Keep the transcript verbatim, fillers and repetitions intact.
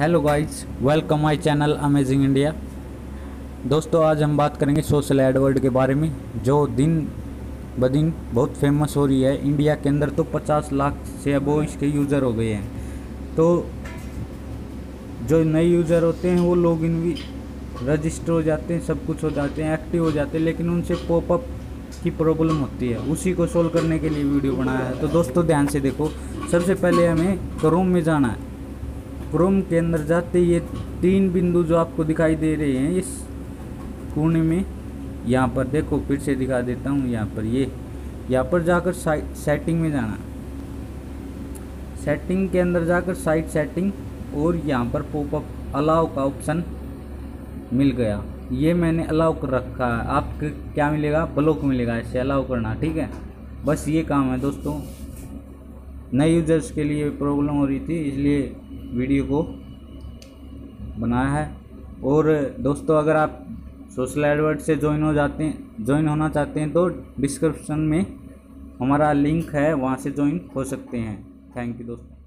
Hello guys, welcome my channel amazing India. दोस्तों, आज हम बात करेंगे सोशल ऐड वर्ल्ड के बारे में, जो दिन ब दिन बहुत फेमस हो रही है। इंडिया के अंदर तो पचास लाख से अबो इसके यूज़र हो गए हैं। तो जो नए यूज़र होते हैं वो लोग इन भी रजिस्टर हो जाते हैं, सब कुछ हो जाते हैं, एक्टिव हो जाते हैं, लेकिन उनसे पॉपअप की प्रॉब्लम होती है। उसी को सोल्व करने के लिए वीडियो बनाया है। तो दोस्तों ध्यान से देखो। सबसे पहले हमें क्रोम में जाना है। क्रोम के अंदर जाते ये तीन बिंदु जो आपको दिखाई दे रहे हैं इस कोने में, यहाँ पर देखो, फिर से दिखा देता हूँ। यहाँ पर ये यहाँ पर जाकर साइट सेटिंग में जाना। सेटिंग के अंदर जाकर साइट सेटिंग और यहाँ पर पॉपअप अलाउ का ऑप्शन मिल गया। ये मैंने अलाउ कर रखा है। आपको क्या मिलेगा? ब्लॉक मिलेगा। इससे अलाउ करना, ठीक है। बस ये काम है दोस्तों। नए यूजर्स के लिए प्रॉब्लम हो रही थी, इसलिए वीडियो को बनाया है। और दोस्तों, अगर आप सोशल ऐड वर्ल्ड से ज्वाइन हो जाते हैं ज्वाइन होना चाहते हैं तो डिस्क्रिप्शन में हमारा लिंक है, वहाँ से ज्वाइन हो सकते हैं। थैंक यू दोस्तों।